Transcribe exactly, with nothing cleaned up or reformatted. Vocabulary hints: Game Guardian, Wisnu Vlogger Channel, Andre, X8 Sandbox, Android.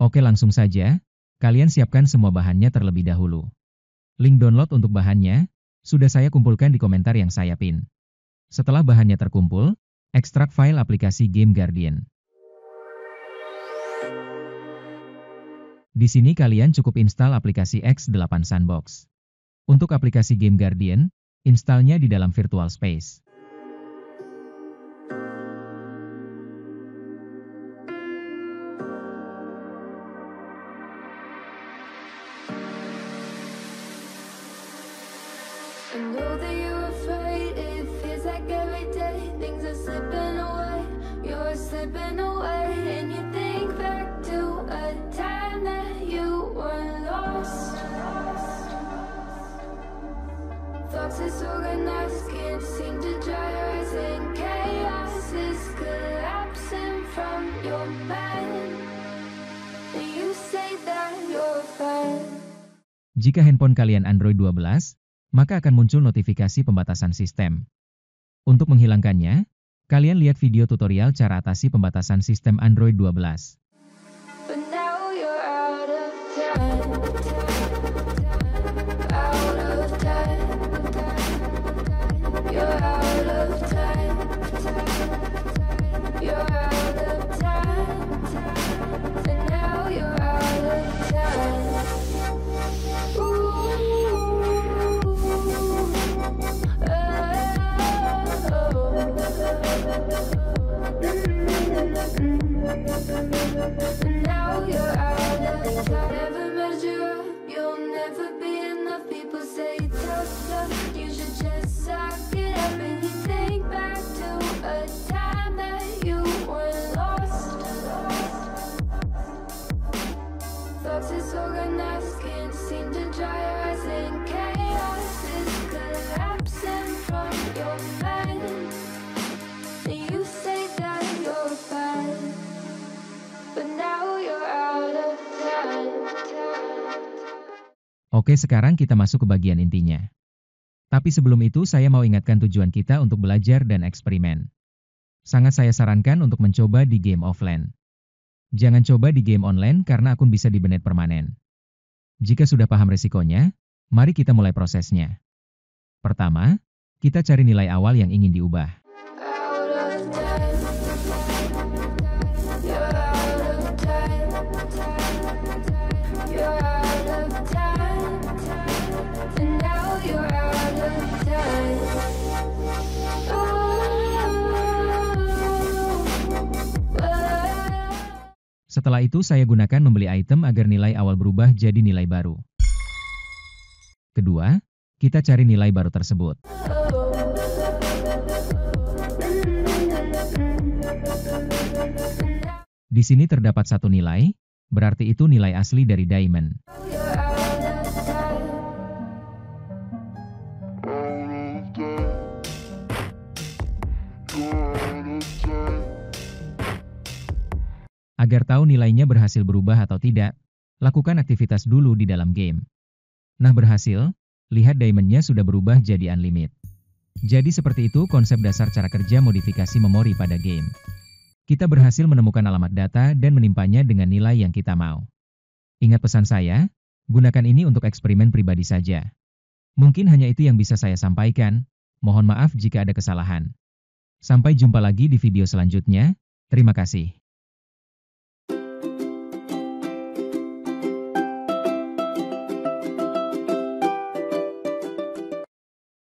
Oke, langsung saja, kalian siapkan semua bahannya terlebih dahulu. Link download untuk bahannya sudah saya kumpulkan di komentar yang saya pin. Setelah bahannya terkumpul, ekstrak file aplikasi Game Guardian. Di sini kalian cukup install aplikasi X delapan Sandbox. Untuk aplikasi Game Guardian, installnya di dalam virtual space. I know that you're afraid, it feels like every day things are slipping away, you're slipping away, and you think back to a time that you were lost, thoughts is organized, can't seem to dry your eyes, and chaos is collapsing from your mind, and you say that you're fine. Jika handphone kalian Android dua belas, maka akan muncul notifikasi pembatasan sistem. Untuk menghilangkannya, kalian lihat video tutorial cara atasi pembatasan sistem Android dua belas. Oke, sekarang kita masuk ke bagian intinya. Tapi sebelum itu saya mau ingatkan tujuan kita untuk belajar dan eksperimen. Sangat saya sarankan untuk mencoba di game offline. Jangan coba di game online karena akun bisa dibenet permanen. Jika sudah paham resikonya, mari kita mulai prosesnya. Pertama, kita cari nilai awal yang ingin diubah. Setelah itu saya gunakan membeli item agar nilai awal berubah jadi nilai baru. Kedua, kita cari nilai baru tersebut. Di sini terdapat satu nilai, berarti itu nilai asli dari diamond. Agar tahu nilainya berhasil berubah atau tidak, lakukan aktivitas dulu di dalam game. Nah, berhasil, lihat diamondnya sudah berubah jadi unlimited. Jadi seperti itu konsep dasar cara kerja modifikasi memori pada game. Kita berhasil menemukan alamat data dan menimpanya dengan nilai yang kita mau. Ingat pesan saya, gunakan ini untuk eksperimen pribadi saja. Mungkin hanya itu yang bisa saya sampaikan, mohon maaf jika ada kesalahan. Sampai jumpa lagi di video selanjutnya, terima kasih.